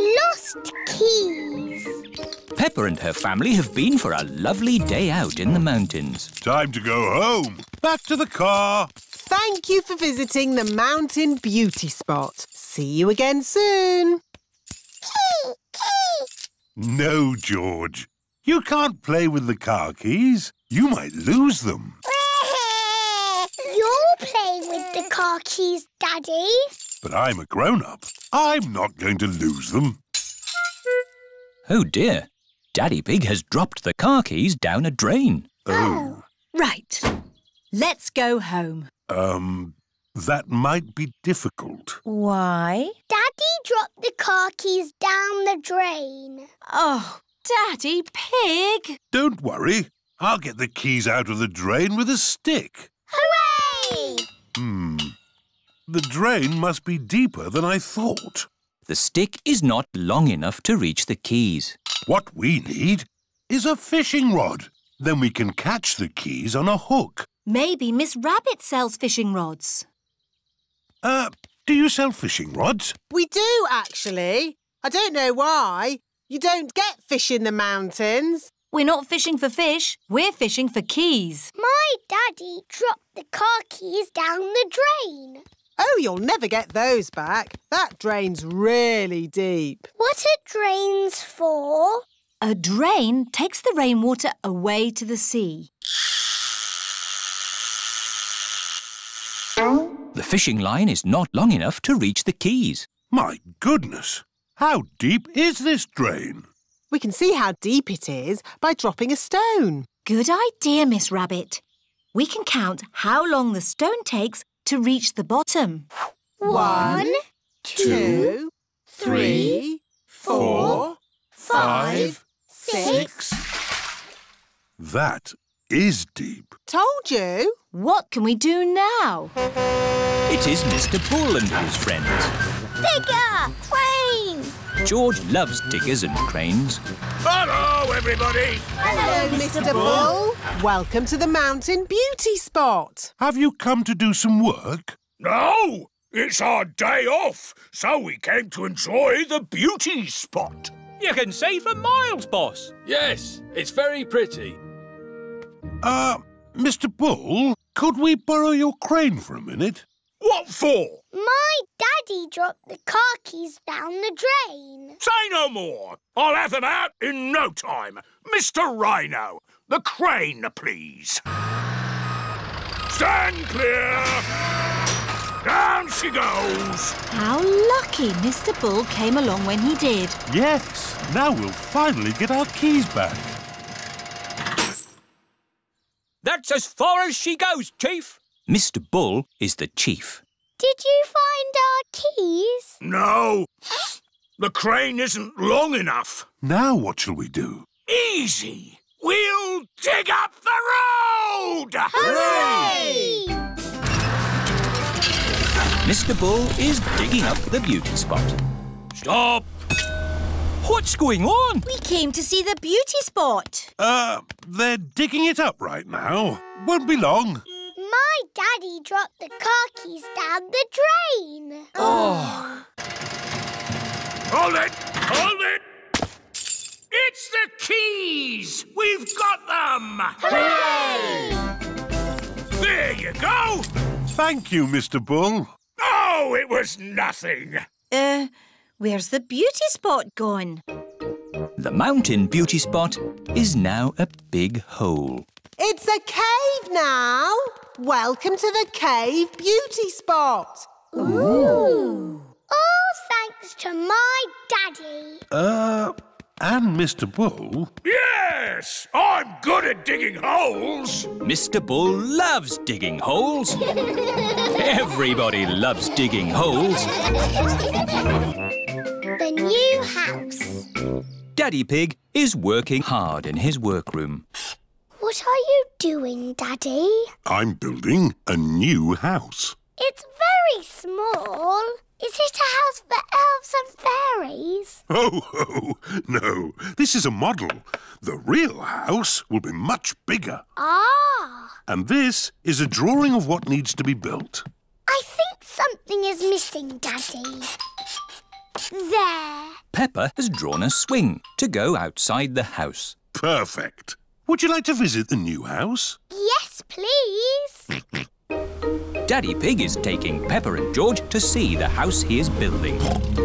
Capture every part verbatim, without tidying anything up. Lost keys. Peppa and her family have been for a lovely day out in the mountains. Time to go home. Back to the car. Thank you for visiting the mountain beauty spot. See you again soon. No, George. You can't play with the car keys. You might lose them. You'll play with the car keys, Daddy. But I'm a grown-up. I'm not going to lose them. Oh, dear. Daddy Pig has dropped the car keys down a drain. Oh. Right. Let's go home. Um, that might be difficult. Why? Daddy dropped the car keys down the drain. Oh, Daddy Pig. Don't worry. I'll get the keys out of the drain with a stick. Hooray! Hmm. The drain must be deeper than I thought. The stick is not long enough to reach the keys. What we need is a fishing rod. Then we can catch the keys on a hook. Maybe Miss Rabbit sells fishing rods. Uh, do you sell fishing rods? We do, actually. I don't know why. You don't get fish in the mountains. We're not fishing for fish, we're fishing for keys. My daddy dropped the car keys down the drain. Oh, you'll never get those back. That drain's really deep. What are drains for? A drain takes the rainwater away to the sea. The fishing line is not long enough to reach the keys. My goodness! How deep is this drain? We can see how deep it is by dropping a stone. Good idea, Miss Rabbit. We can count how long the stone takes to reach the bottom. One, two, three, four, five, six. That is deep. Told you. What can we do now? It is Mister Bull and his friends. Digger! Crane! George loves diggers and cranes. Hello, everybody! Hello, Mister Bull. Welcome to the mountain beauty spot. Have you come to do some work? No! It's our day off, so we came to enjoy the beauty spot. You can see for miles, boss. Yes, it's very pretty. Uh, Mister Bull, could we borrow your crane for a minute? What for? My daddy dropped the car keys down the drain. Say no more. I'll have them out in no time. Mister Rhino, the crane, please. Stand clear. Down she goes. How lucky Mister Bull came along when he did. Yes, now we'll finally get our keys back. That's as far as she goes, Chief. Mister Bull is the chief. Did you find our keys? No. The crane isn't long enough. Now what shall we do? Easy. We'll dig up the road! Hooray! Mister Bull is digging up the beauty spot. Stop! What's going on? We came to see the beauty spot. Uh, they're digging it up right now. Won't be long. My daddy dropped the car keys down the drain. Oh. Hold it! Hold it! It's the keys! We've got them! Hooray! There you go! Thank you, Mister Bull. Oh, it was nothing. Uh, where's the beauty spot gone? The mountain beauty spot is now a big hole. It's a cave now. Welcome to the cave beauty spot. Ooh. All thanks to my daddy. Uh, and Mister Bull. Yes, I'm good at digging holes. Mister Bull loves digging holes. Everybody loves digging holes. The new house. Daddy Pig is working hard in his workroom. What are you doing, Daddy? I'm building a new house. It's very small. Is it a house for elves and fairies? Oh, oh, no. This is a model. The real house will be much bigger. Ah. And this is a drawing of what needs to be built. I think something is missing, Daddy. There. Peppa has drawn a swing to go outside the house. Perfect. Would you like to visit the new house? Yes, please. Daddy Pig is taking Peppa and George to see the house he is building.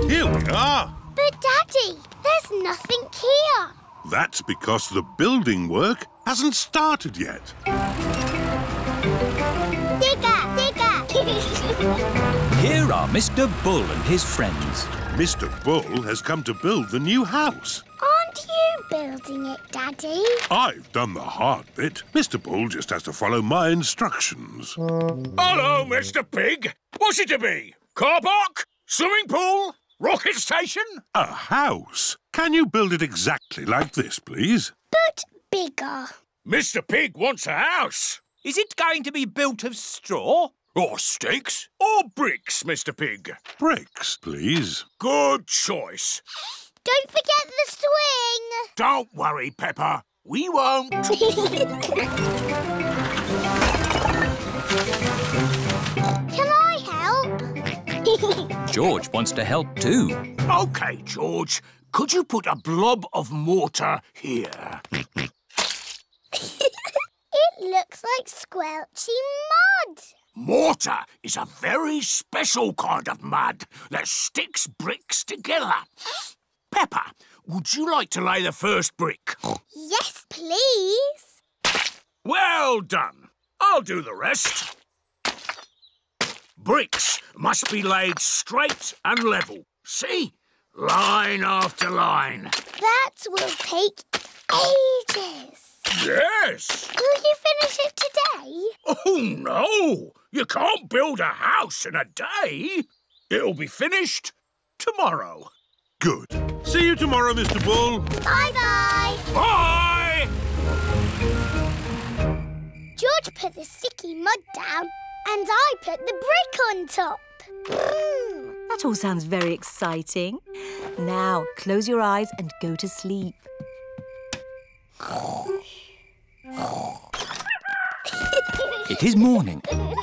Here we are. But, Daddy, there's nothing here. That's because the building work hasn't started yet. Digger, digger. Here are Mister Bull and his friends. Mister Bull has come to build the new house. Aren't you building it, Daddy? I've done the hard bit. Mister Bull just has to follow my instructions. Hello, Mister Pig. What's it to be? Car park? Swimming pool? Rocket station? A house. Can you build it exactly like this, please? But bigger. Mister Pig wants a house. Is it going to be built of straw? Or sticks? Or bricks, Mister Pig? Bricks, please. Good choice. Don't forget the swing. Don't worry, Peppa. We won't. Can I help? George wants to help too. OK, George. Could you put a blob of mortar here? It looks like squelchy mud. Mortar is a very special kind of mud that sticks bricks together. Peppa, would you like to lay the first brick? Yes, please. Well done. I'll do the rest. Bricks must be laid straight and level. See? Line after line. That will take ages. Yes. Will you finish it today? Oh, no. You can't build a house in a day. It'll be finished tomorrow. Good. See you tomorrow, Mister Bull. Bye-bye. Bye! George put the sticky mud down and I put the brick on top. Mm. That all sounds very exciting. Now, close your eyes and go to sleep. It is morning.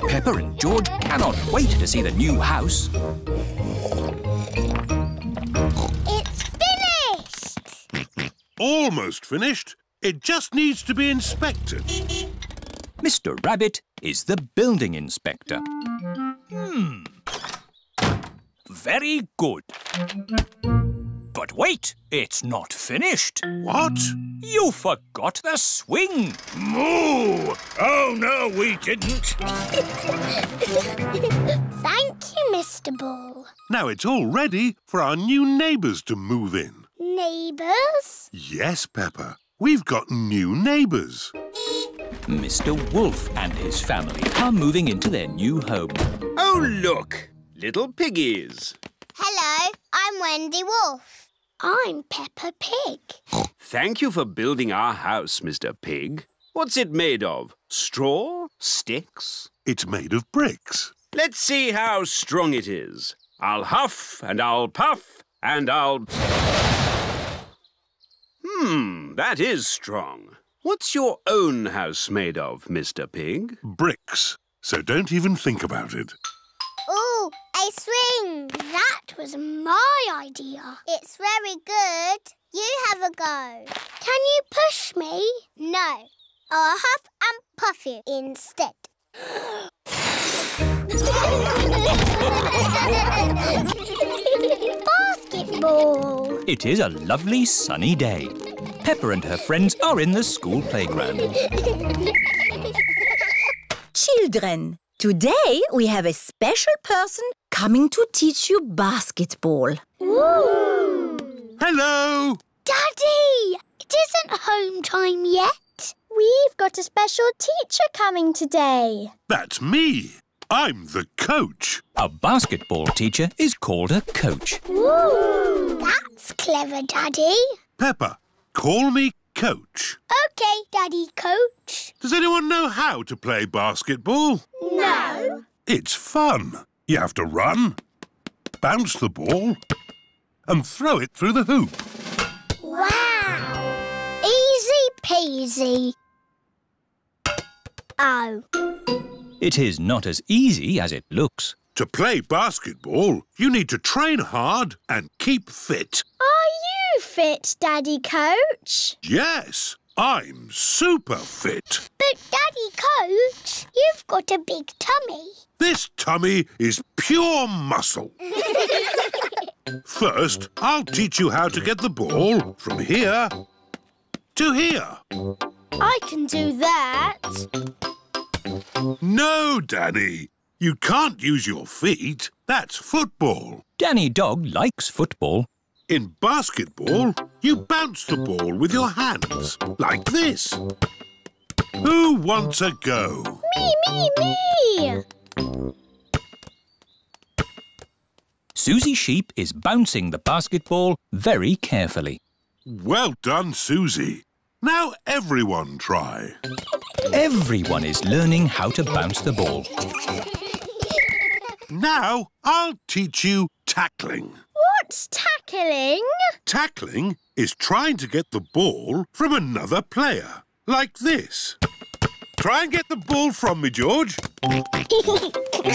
Peppa and George cannot wait to see the new house. It's finished! Almost finished. It just needs to be inspected. Mister Rabbit is the building inspector. Hmm. Very good. But wait, it's not finished. What? You forgot the swing. Moo! Oh, no, we didn't. Thank you, Mister Bull. Now it's all ready for our new neighbours to move in. Neighbours? Yes, Peppa. We've got new neighbours. Mister Wolf and his family are moving into their new home. Oh, look, little piggies. Hello, I'm Wendy Wolf. I'm Peppa Pig. Thank you for building our house, Mister Pig. What's it made of? Straw? Sticks? It's made of bricks. Let's see how strong it is. I'll huff and I'll puff and I'll... Hmm, that is strong. What's your own house made of, Mister Pig? Bricks, so don't even think about it. Ooh, a swing. That was my idea. It's very good. You have a go. Can you push me? No. I'll huff and puff you instead. Basketball. It is a lovely sunny day. Peppa and her friends are in the school playground. Children. Today, we have a special person coming to teach you basketball. Ooh. Hello! Daddy! It isn't home time yet. We've got a special teacher coming today. That's me. I'm the coach. A basketball teacher is called a coach. Ooh. That's clever, Daddy. Peppa, call me Coach. OK, Daddy Coach. Does anyone know how to play basketball? No. It's fun. You have to run, bounce the ball and throw it through the hoop. Wow! Easy peasy. Oh. It is not as easy as it looks. To play basketball, you need to train hard and keep fit. Are you fit, Daddy Coach? Yes, I'm super fit. But, Daddy Coach, you've got a big tummy. This tummy is pure muscle. First, I'll teach you how to get the ball from here to here. I can do that. No, Danny. You can't use your feet. That's football. Danny Dog likes football. In basketball, you bounce the ball with your hands, like this. Who wants a go? Me, me, me! Susie Sheep is bouncing the basketball very carefully. Well done, Susie. Now everyone try. Everyone is learning how to bounce the ball. Now I'll teach you tackling. What's tackling? Tackling is trying to get the ball from another player, like this. Try and get the ball from me, George.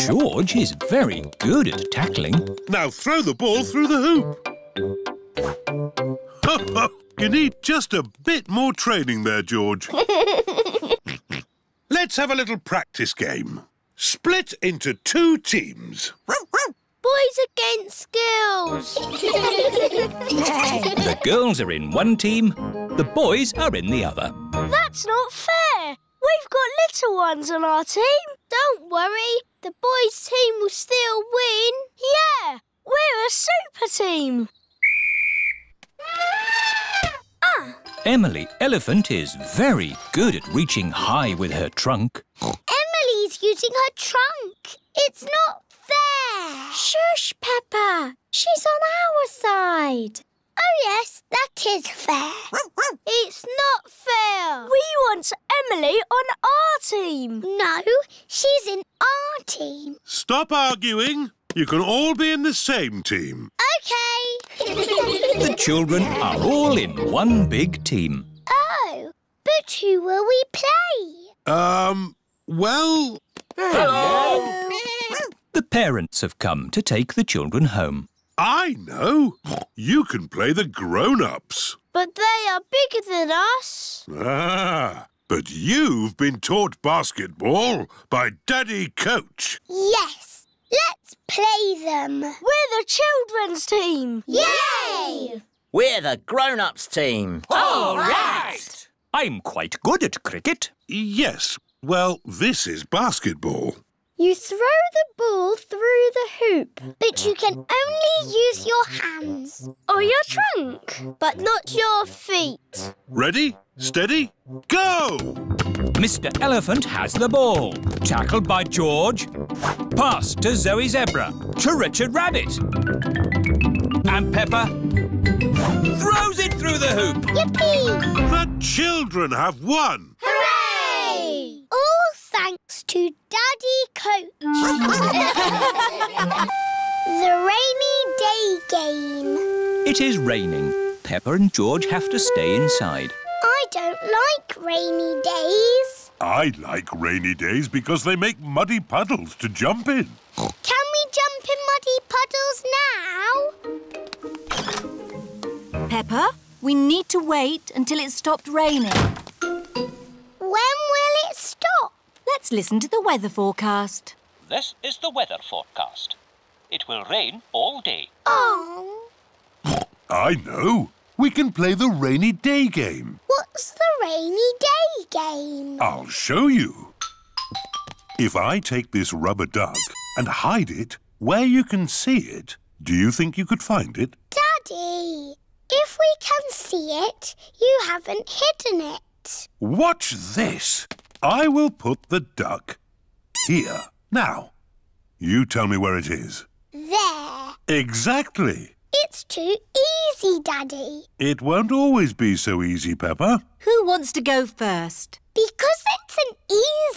George is very good at tackling. Now throw the ball through the hoop. Ho, ho. You need just a bit more training there, George. Let's have a little practice game. Split into two teams. Boys against girls. The girls are in one team, the boys are in the other. That's not fair. We've got little ones on our team. Don't worry, the boys' team will still win. Yeah, we're a super team. Ah. Emily Elephant is very good at reaching high with her trunk. Emily's using her trunk. It's not fair. Shush, Peppa. She's on our side. Oh, yes, that is fair. It's not fair. We want Emily on our team. No, she's in our team. Stop arguing. You can all be in the same team. OK. The children are all in one big team. Oh, but who will we play? Um, well... Hello! The parents have come to take the children home. I know. You can play the grown-ups. But they are bigger than us. Ah, but you've been taught basketball by Daddy Coach. Yes, let's play them. We're the children's team. Yay! We're the grown-ups team. All right. I'm quite good at cricket. Yes, well, this is basketball. You throw the ball through the hoop. But you can only use your hands. Or your trunk. But not your feet. Ready, steady, go! Mister Elephant has the ball. Tackled by George. Passed to Zoe Zebra. To Richard Rabbit. And Peppa throws it through the hoop. Yippee! The children have won. Hooray! All thanks to Daddy Coach. The rainy day game. It is raining. Peppa and George have to stay inside. I don't like rainy days. I like rainy days because they make muddy puddles to jump in. Can we jump in muddy puddles now? Peppa, we need to wait until it stopped raining. When will it stop? Let's listen to the weather forecast. This is the weather forecast. It will rain all day. Oh. I know. We can play the rainy day game. What's the rainy day game? I'll show you. If I take this rubber duck and hide it where you can see it, do you think you could find it? Daddy, if we can see it, you haven't hidden it. Watch this. I will put the duck here. Now, you tell me where it is. There. Exactly. It's too easy, Daddy. It won't always be so easy, Peppa. Who wants to go first? Because it's an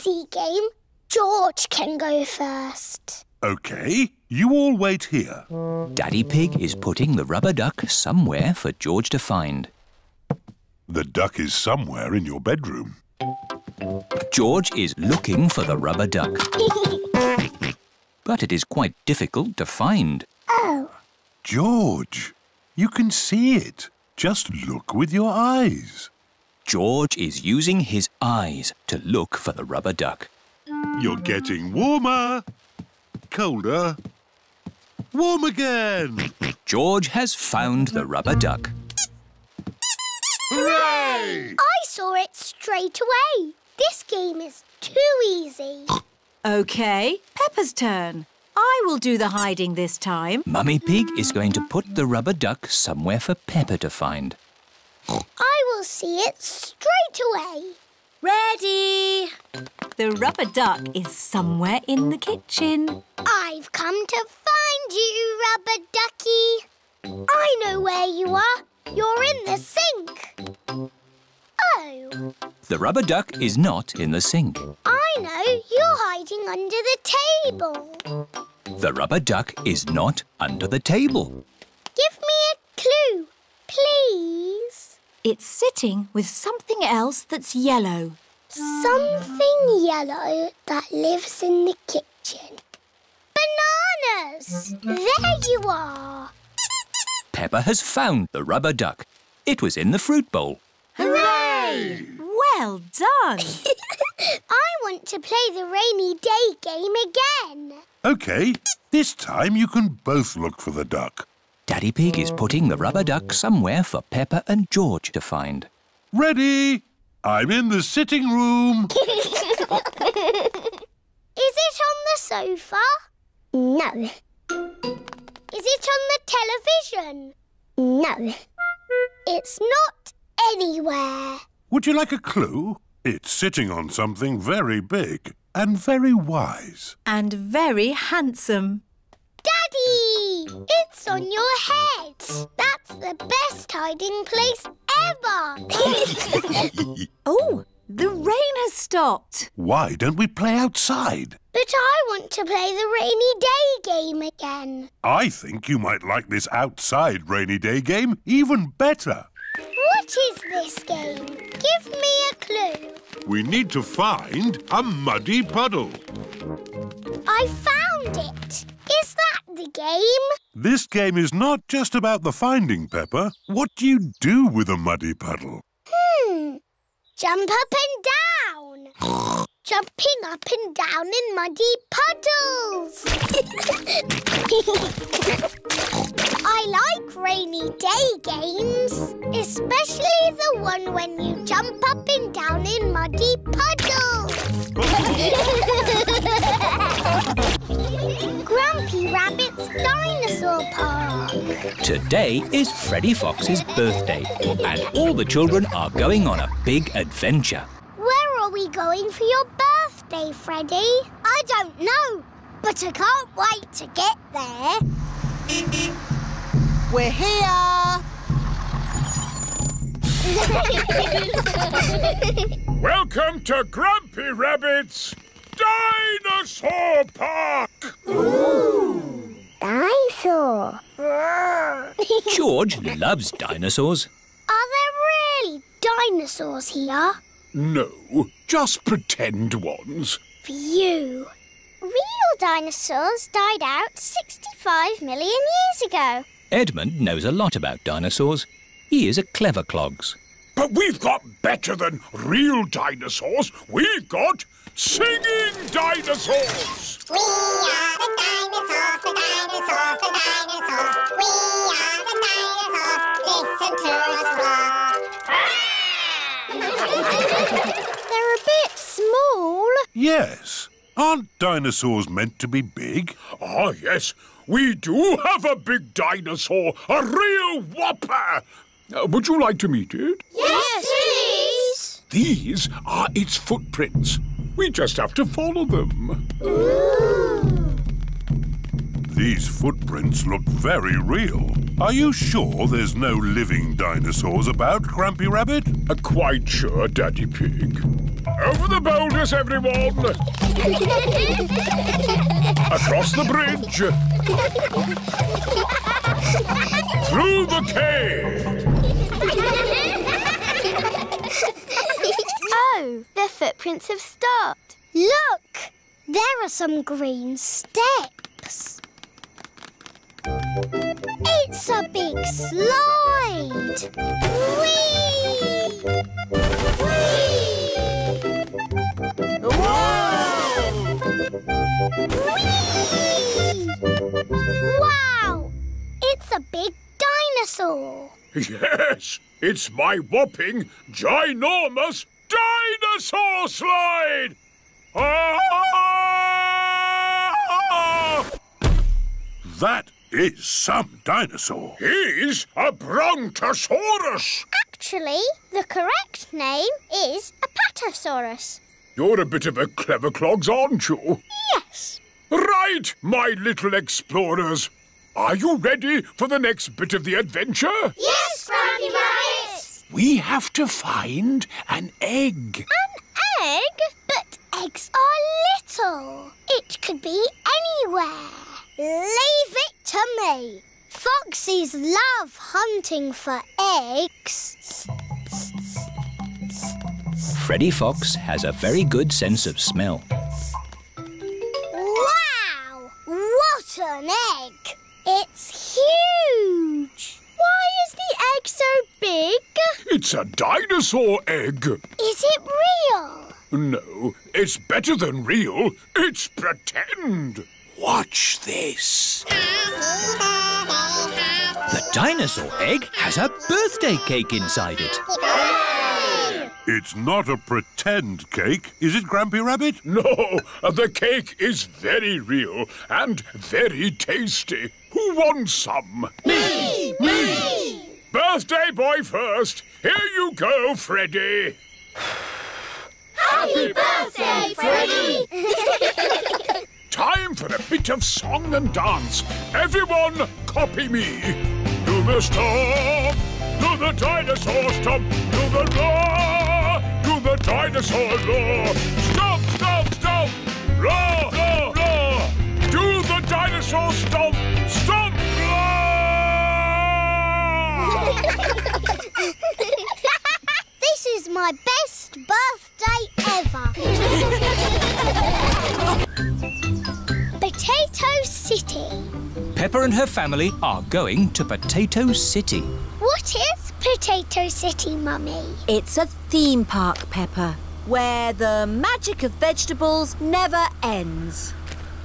easy game, George can go first. OK, you all wait here. Daddy Pig is putting the rubber duck somewhere for George to find. The duck is somewhere in your bedroom. George is looking for the rubber duck. but it is quite difficult to find. Oh! George, you can see it. Just look with your eyes. George is using his eyes to look for the rubber duck. You're getting warmer, colder, warm again. George has found the rubber duck. Hooray! I saw it straight away. This game is too easy. OK, Peppa's turn. I will do the hiding this time. Mummy Pig is going to put the rubber duck somewhere for Peppa to find. I will see it straight away. Ready! The rubber duck is somewhere in the kitchen. I've come to find you, rubber ducky. I know where you are. You're in the sink. Oh. The rubber duck is not in the sink. I know. You're hiding under the table. The rubber duck is not under the table. Give me a clue, please. It's sitting with something else that's yellow. Something yellow that lives in the kitchen. Bananas! There you are. Peppa has found the rubber duck. It was in the fruit bowl. Hooray! Well done! I want to play the rainy day game again. OK, this time you can both look for the duck. Daddy Pig is putting the rubber duck somewhere for Peppa and George to find. Ready? I'm in the sitting room. Is it on the sofa? No. Is it on the television? No. It's not anywhere. Would you like a clue? It's sitting on something very big and very wise. And very handsome. Daddy! It's on your head. That's the best hiding place ever. Oh, the rain has stopped. Why don't we play outside? But I want to play the rainy day game again. I think you might like this outside rainy day game even better. What is this game? Give me a clue. We need to find a muddy puddle. I found it. Is that the game? This game is not just about the finding, Peppa. What do you do with a muddy puddle? Hmm. Jump up and down. Jumping up and down in muddy puddles. I like rainy day games, especially the one when you jump up and down in muddy puddles. Grumpy Rabbit's Dinosaur Park. Today is Freddy Fox's birthday, and all the children are going on a big adventure. Where are we going for your birthday, Freddy? I don't know, but I can't wait to get there. We're here! Welcome to Grumpy Rabbit's Dinosaur Park! Ooh! Dinosaur! George loves dinosaurs. Are there really dinosaurs here? No, just pretend ones. Phew. Real dinosaurs died out sixty-five million years ago. Edmund knows a lot about dinosaurs. He is a clever clogs. But we've got better than real dinosaurs. We've got singing dinosaurs. We are the dinosaurs, the dinosaurs, the dinosaurs. We are the dinosaurs. Listen to us roar. They're a bit small. Yes. Aren't dinosaurs meant to be big? Ah, yes. We do have a big dinosaur, a real whopper. Uh, would you like to meet it? Yes, please. These are its footprints. We just have to follow them. Ooh. These footprints look very real. Are you sure there's no living dinosaurs about, Grumpy Rabbit? Uh, quite sure, Daddy Pig. Over the boulders, everyone! Across the bridge! Through the cave! Oh, the footprints have stopped. Look! There are some green steps. It's a big slide! Whee! Whee! Whoa! Whee! Wow! It's a big dinosaur! Yes! It's my whopping, ginormous dinosaur slide! Ah! That is some dinosaur. He's a Brontosaurus. Actually, the correct name is Apatosaurus. You're a bit of a clever clogs, aren't you? Yes. Right, my little explorers. Are you ready for the next bit of the adventure? Yes, Grumpy Rabbit. We have to find an egg. An egg? But eggs are little. It could be anywhere. Leave it to me. Foxes love hunting for eggs. Freddy Fox has a very good sense of smell. Wow! What an egg! It's huge! Why is the egg so big? It's a dinosaur egg. Is it real? No, it's better than real. It's pretend. Watch this. The dinosaur egg has a birthday cake inside it. It's not a pretend cake, is it, Grumpy Rabbit? No, the cake is very real and very tasty. Who wants some? Me! Me! Birthday boy first. Here you go, Freddy. Happy birthday, Freddy! Time for a bit of song and dance. Everyone, copy me. Do the stomp, do the dinosaur stomp, do the roar, do the dinosaur roar. Stomp, stomp, stomp, roar, roar, roar. Do the dinosaur stomp, stomp, roar. This is my best birthday ever. Potato City. Peppa and her family are going to Potato City. What is Potato City, Mummy? It's a theme park, Peppa, where the magic of vegetables never ends.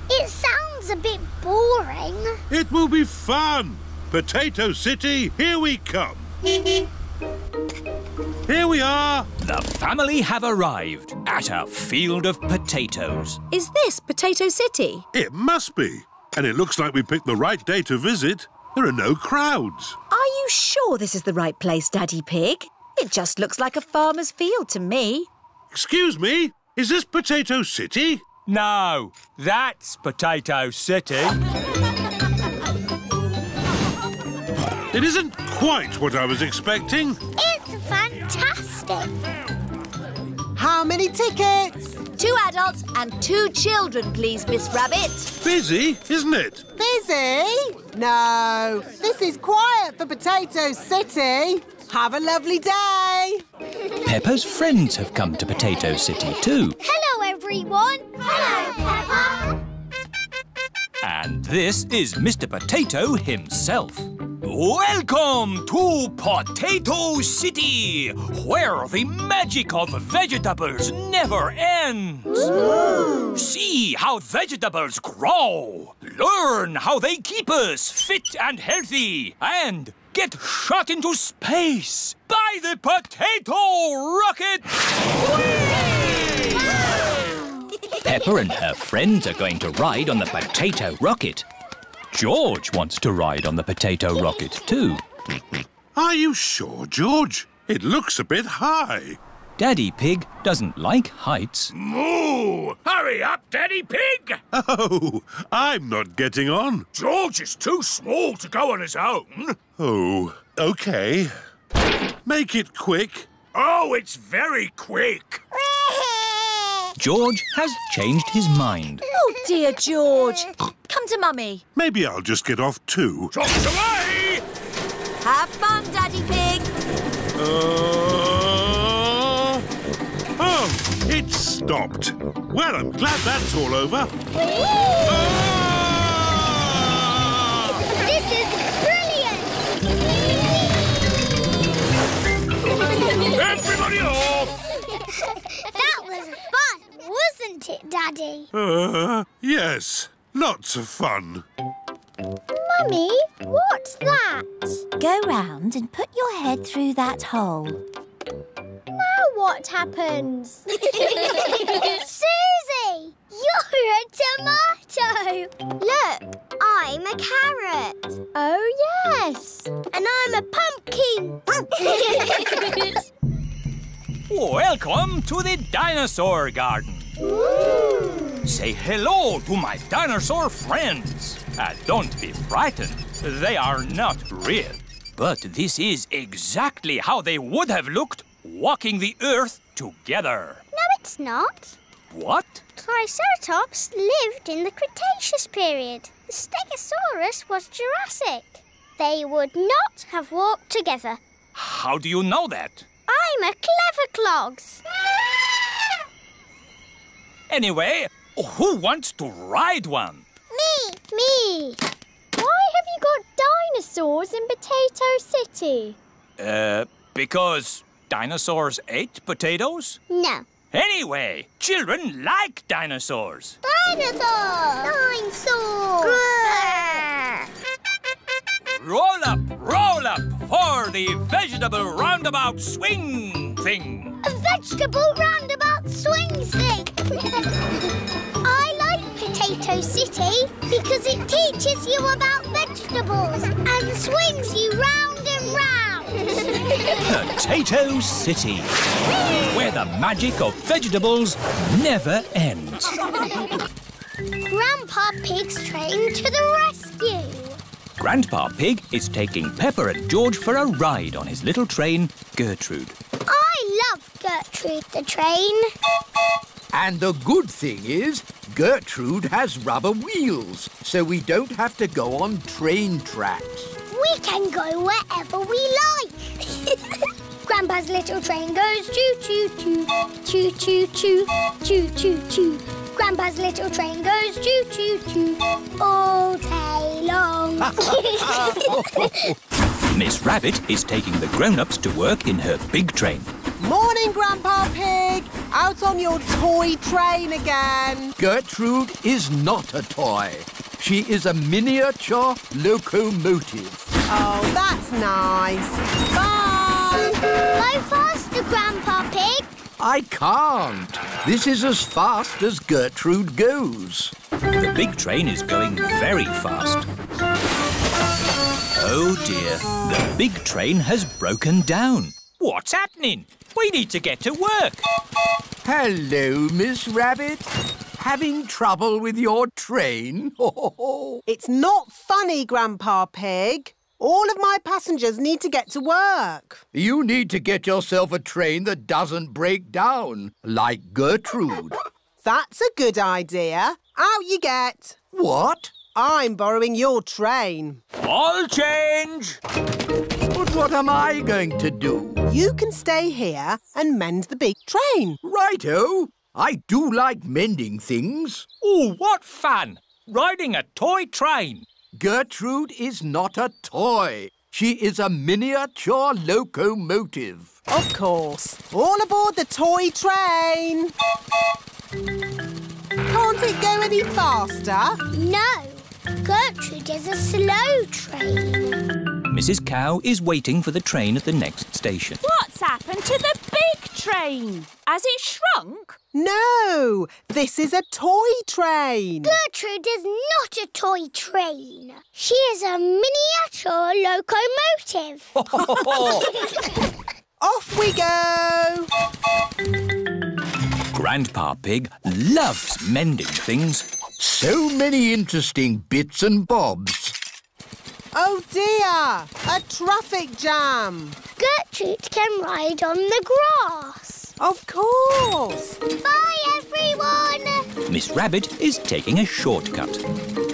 It sounds a bit boring. It will be fun. Potato City, here we come. Here we are. The family have arrived at a field of potatoes. Is this Potato City? It must be. And it looks like we picked the right day to visit. There are no crowds. Are you sure this is the right place, Daddy Pig? It just looks like a farmer's field to me. Excuse me, is this Potato City? No, that's Potato City. It isn't quite what I was expecting. It's fantastic. How many tickets? Two adults and two children, please, Miss Rabbit. Busy, isn't it? Busy? No, this is quiet for Potato City. Have a lovely day. Peppa's friends have come to Potato City too. Hello, everyone. Hello, Peppa. And this is Mister Potato himself. Welcome to Potato City, where the magic of vegetables never ends. Ooh. See how vegetables grow, learn how they keep us fit and healthy, and get shot into space by the potato rocket. Wow. Peppa and her friends are going to ride on the potato rocket. George wants to ride on the potato rocket too. Are you sure, George? It looks a bit high. Daddy Pig doesn't like heights. Moo! Hurry up, Daddy Pig! Oh, I'm not getting on. George is too small to go on his own. Oh, OK. Make it quick. Oh, it's very quick. George has changed his mind. Oh, dear, George. Come to Mummy. Maybe I'll just get off too. Chomps away! Have fun, Daddy Pig. Uh... Oh, it's stopped. Well, I'm glad that's all over. Oh! This is brilliant! Everybody off! That was fun, wasn't it, Daddy? Uh, yes, lots of fun. Mummy, what's that? Go round and put your head through that hole. Now what happens? Susie, you're a tomato. Look, I'm a carrot. Oh, yes. And I'm a pumpkin. Welcome to the dinosaur garden. Ooh. Say hello to my dinosaur friends. And don't be frightened. They are not real. But this is exactly how they would have looked walking the earth together. No, it's not. What? Triceratops lived in the Cretaceous period. The Stegosaurus was Jurassic. They would not have walked together. How do you know that? I'm a clever clogs. Anyway, who wants to ride one? Me! Me! Why have you got dinosaurs in Potato City? Uh, because dinosaurs ate potatoes? No. Anyway, children like dinosaurs. Dinosaur! Dinosaur! Grrr. Roll up, roll up for the vegetable roundabout swing thing. A vegetable roundabout swing thing. I like Potato City because it teaches you about vegetables and swings you round and round. Potato City, where the magic of vegetables never ends. Grandpa Pig's train to the rescue. Grandpa Pig is taking Peppa and George for a ride on his little train, Gertrude. I love Gertrude the train. And the good thing is, Gertrude has rubber wheels, so we don't have to go on train tracks. We can go wherever we like. Grandpa's little train goes choo-choo-choo, choo-choo-choo, choo-choo-choo. Grandpa's little train goes choo-choo-choo all day long. Miss Rabbit is taking the grown-ups to work in her big train. Morning, Grandpa Pig. Out on your toy train again. Gertrude is not a toy. She is a miniature locomotive. Oh, that's nice. Bye. Go faster, Grandpa Pig. I can't. This is as fast as Gertrude goes. The big train is going very fast. Oh dear, the big train has broken down. What's happening? We need to get to work. Hello, Miss Rabbit. Having trouble with your train? It's not funny, Grandpa Pig. All of my passengers need to get to work. You need to get yourself a train that doesn't break down, like Gertrude. That's a good idea. Out you get. What? I'm borrowing your train. I'll change. But what am I going to do? You can stay here and mend the big train. Righto. I do like mending things. Oh, what fun. Riding a toy train. Gertrude is not a toy. She is a miniature locomotive. Of course. All aboard the toy train. Can't it go any faster? No. Gertrude is a slow train. Missus Cow is waiting for the train at the next station. What's happened to the big train? Has it shrunk? No, this is a toy train. Gertrude is not a toy train. She is a miniature locomotive. Off we go. Grandpa Pig loves mending things. So many interesting bits and bobs. Oh dear, a traffic jam. Gertrude can ride on the grass. Of course. Bye everyone. Miss Rabbit is taking a shortcut.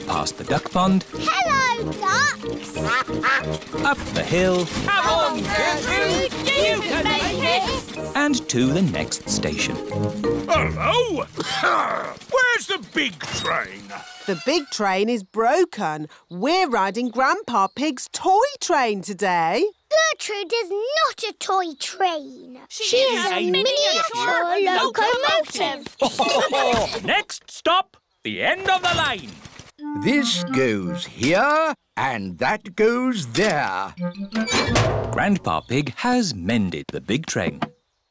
Past the duck pond. Hello, ducks. Up the hill. Come on, Gertrude. You can make it. and to the next station. Hello! Where's the big train? The big train is broken. We're riding Grandpa Pig's toy train today. Gertrude is not a toy train. She, she is, is a, a miniature, miniature locomotive. locomotive. Next stop, the end of the line. This goes here, and that goes there. Grandpa Pig has mended the big train.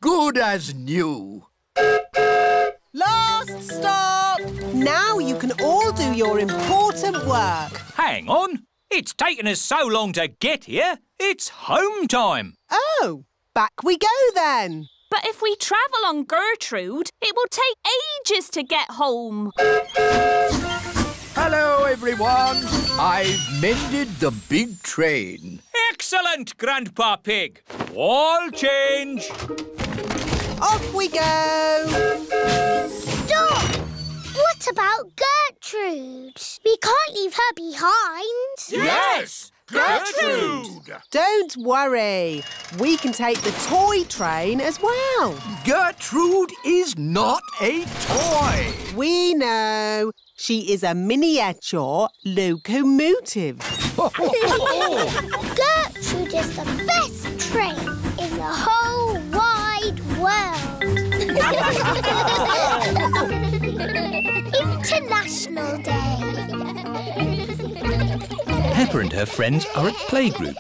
Good as new. Last stop! Now you can all do your important work. Hang on. It's taken us so long to get here, it's home time. Oh, back we go then. But if we travel on Gertrude, it will take ages to get home. Hello, everyone. I've mended the big train. Excellent, Grandpa Pig. All change. Off we go. Stop! What about Gertrude? We can't leave her behind. Yes! Gertrude! Don't worry. We can take the toy train as well. Gertrude is not a toy. We know. She is a miniature locomotive. Gertrude is the best train in the whole wide world. International Day. Peppa and her friends are at playgroup.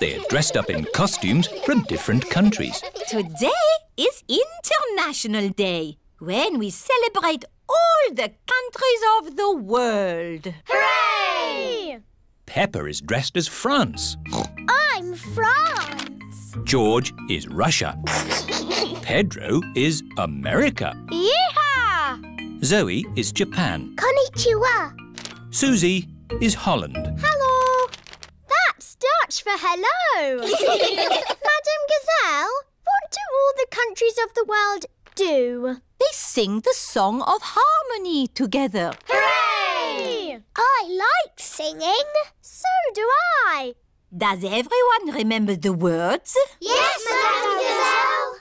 They are dressed up in costumes from different countries. Today is International Day, when we celebrate all the countries of the world. Hooray! Peppa is dressed as France. I'm France. George is Russia. Pedro is America. Yeehaw! Zoe is Japan. Konnichiwa. Susie is Holland. Hello. That's Dutch for hello. Madame Gazelle, what do all the countries of the world do? They sing the song of harmony together. Hooray! I like singing. So do I. Does everyone remember the words? Yes, Madame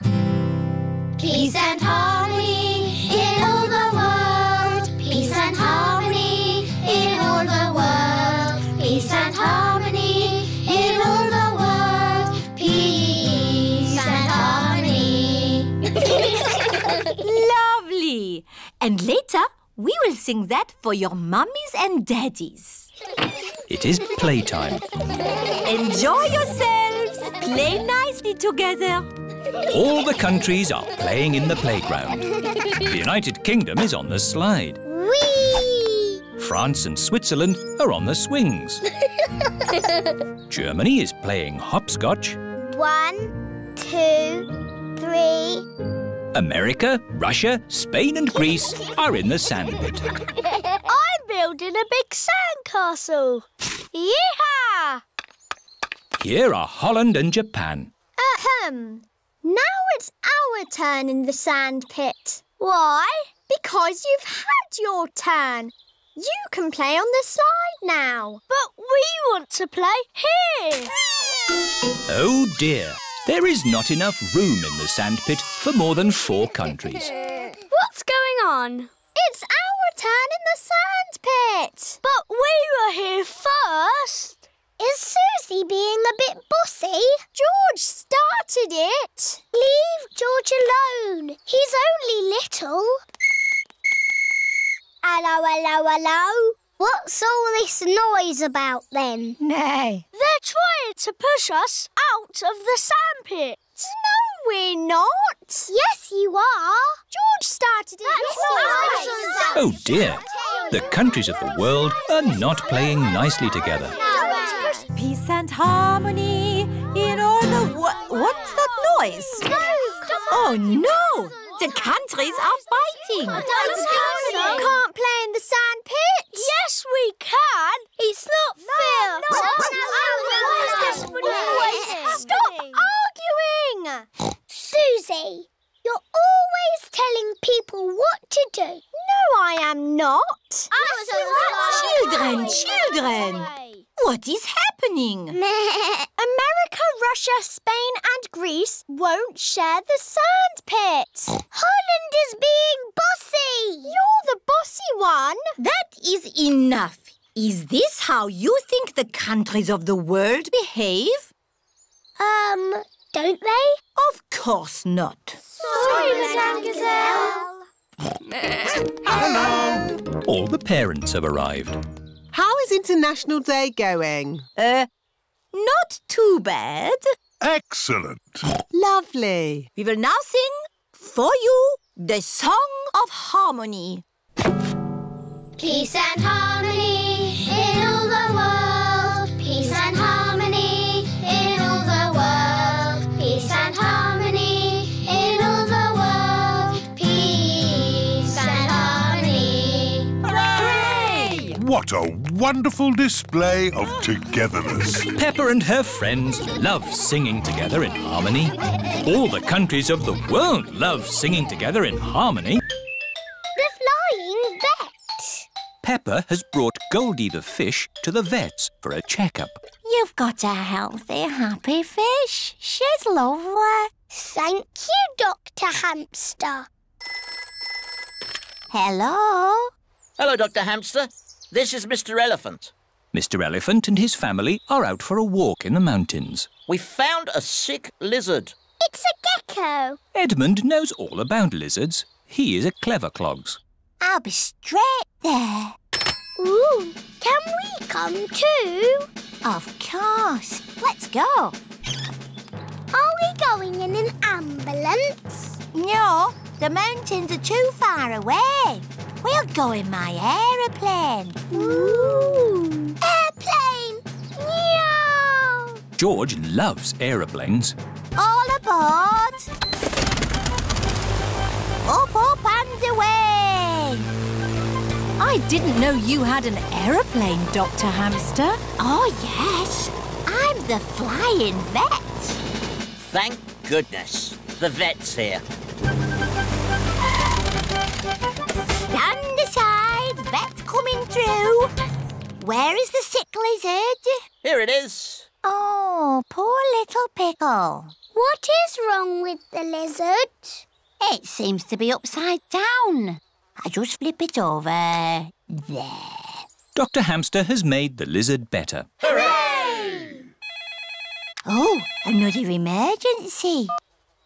Gazelle. Peace and harmony in all the world. Peace and harmony in all the world. Peace and harmony in all the world. Peace and harmony. Lovely! And later, we will sing that for your mummies and daddies. It is playtime. Enjoy yourselves. Play nicely together. All the countries are playing in the playground. The United Kingdom is on the slide. Whee! France and Switzerland are on the swings. Germany is playing hopscotch. One, two, three... America, Russia, Spain and Greece are in the sandpit. I'm building a big sandcastle. Yeehaw! Here are Holland and Japan. Ahem. Now it's our turn in the sandpit. Why? Because you've had your turn. You can play on the slide now. But we want to play here. Oh dear. There is not enough room in the sandpit for more than four countries. What's going on? It's our turn in the sandpit. But we were here first. Is Susie being a bit bossy? George started it. Leave George alone. He's only little. Hello, hello, hello. What's all this noise about, then? Nay. They're trying to push us out of the sandpit. No, we're not. Yes, you are. George started it. Right. Oh, dear. The countries of the world are not playing nicely together. Peace and harmony in all the... Wo What's that noise? No, come on. Oh, no. The countries are fighting. We can't play in the sandpit. Yes, we can. It's not fair. No, no, no. Stop arguing. Susie, you're always telling people what to do. No, I am not. Children, children. What is happening? America, Russia, Spain and Greece won't share the sand pit. Holland is being bossy. You're the bossy one. That is enough. Is this how you think the countries of the world behave? Um, don't they? Of course not. Sorry, Madame Gazelle. Hello. All the parents have arrived. How is International Day going? Uh, not too bad. Excellent. Lovely. We will now sing, for you, the Song of Harmony. Peace and harmony in all the world. Peace and harmony in all the world. Peace and harmony in all the world. Peace and harmony. Hooray! What a wonderful display of togetherness. Peppa and her friends love singing together in harmony. All the countries of the world love singing together in harmony. Peppa has brought Goldie the fish to the vet's for a checkup. You've got a healthy, happy fish. She's lovely. Thank you, Doctor Hamster. Hello. Hello, Doctor Hamster. This is Mister Elephant. Mister Elephant and his family are out for a walk in the mountains. We found a sick lizard. It's a gecko. Edmund knows all about lizards. He is a clever clogs. I'll be straight there. Ooh, can we come too? Of course. Let's go. Are we going in an ambulance? No, the mountains are too far away. We'll go in my aeroplane. Ooh. Airplane! Meow! George loves aeroplanes. All aboard! Up, up and away! I didn't know you had an aeroplane, Doctor Hamster. Oh, yes. I'm the flying vet. Thank goodness. The vet's here. Stand aside. Vet's coming through. Where is the sick lizard? Here it is. Oh, poor little pickle. What is wrong with the lizard? It seems to be upside down. I just flip it over. There. Doctor Hamster has made the lizard better. Hooray! Oh, another emergency.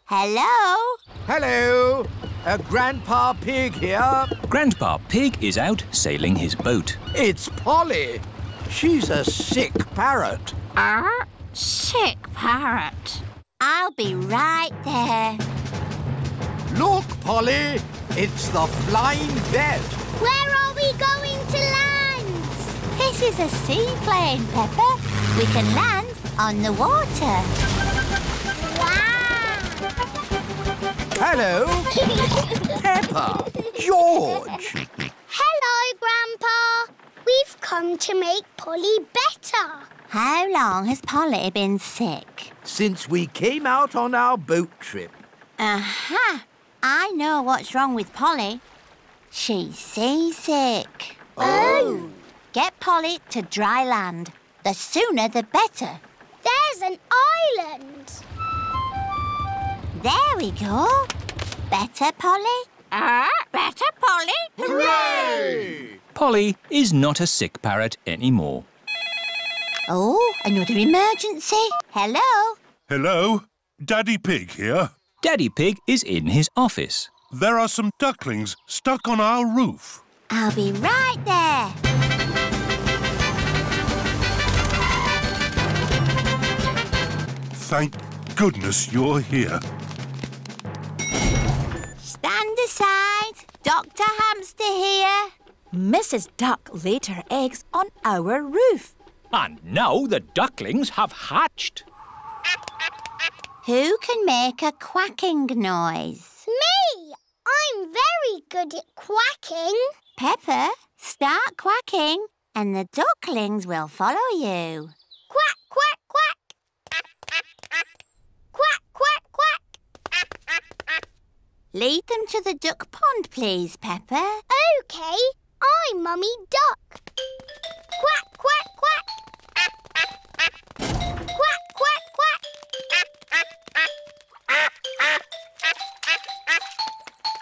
Hello? Hello. Uh, Grandpa Pig here. Grandpa Pig is out sailing his boat. It's Polly. She's a sick parrot. Ah, uh, sick parrot. I'll be right there. Look, Polly. It's the flying vet. Where are we going to land? This is a seaplane, Peppa. We can land on the water. Wow! Hello. Peppa. George. Hello, Grandpa. We've come to make Polly better. How long has Polly been sick? Since we came out on our boat trip. Aha! I know what's wrong with Polly. She's seasick. Oh! Get Polly to dry land. The sooner the better. There's an island. There we go. Better, Polly? Ah, uh, better, Polly? Hooray! Polly is not a sick parrot anymore. Oh, another emergency. Hello? Hello? Daddy Pig here. Daddy Pig is in his office. There are some ducklings stuck on our roof. I'll be right there. Thank goodness you're here. Stand aside. Doctor Hamster here. Missus Duck laid her eggs on our roof. And now the ducklings have hatched. Who can make a quacking noise? Me! I'm very good at quacking. Peppa, start quacking and the ducklings will follow you. Quack, quack, quack. Quack, quack, quack. Lead them to the duck pond, please, Peppa. OK. I'm Mummy Duck. Quack, quack, quack. Quack, quack, quack.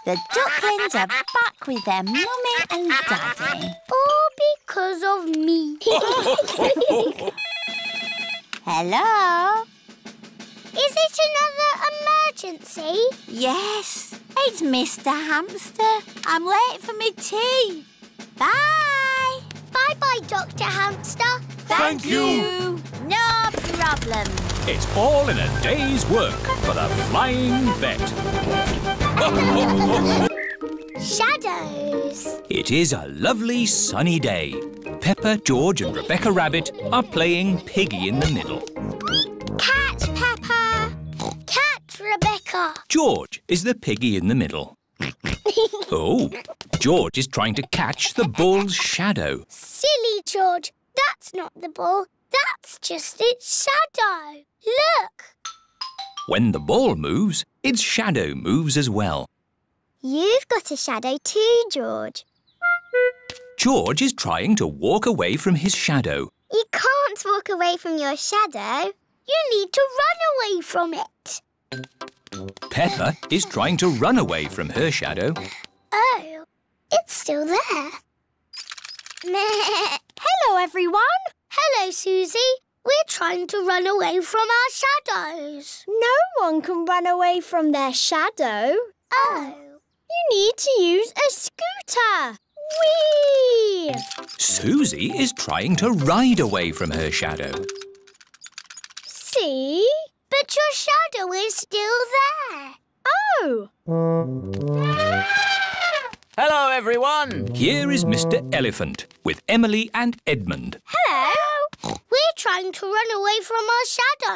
The ducklings are back with their mummy and daddy. All because of me. Hello? Is it another emergency? Yes, it's Mister Hamster. I'm late for my tea. Bye. Bye-bye, Doctor Hamster. Thank, Thank you. you. No problem. It's all in a day's work for the flying vet. Shadows. It is a lovely sunny day. Peppa, George and Rebecca Rabbit are playing Piggy in the Middle. Catch, Peppa! Catch, Rebecca! George is the piggy in the middle. Oh, George is trying to catch the bull's shadow. Silly George, that's not the bull, that's just its shadow. Look! When the ball moves, its shadow moves as well. You've got a shadow too, George. George is trying to walk away from his shadow. You can't walk away from your shadow. You need to run away from it. Peppa is trying to run away from her shadow. Oh, it's still there. Hello, everyone. Hello, Susie. We're trying to run away from our shadows. No one can run away from their shadow. Oh. You need to use a scooter. Whee! Susie is trying to ride away from her shadow. See? But your shadow is still there. Oh! Hello, everyone. Here is Mister Elephant with Emily and Edmund. Hello. We're trying to run away from our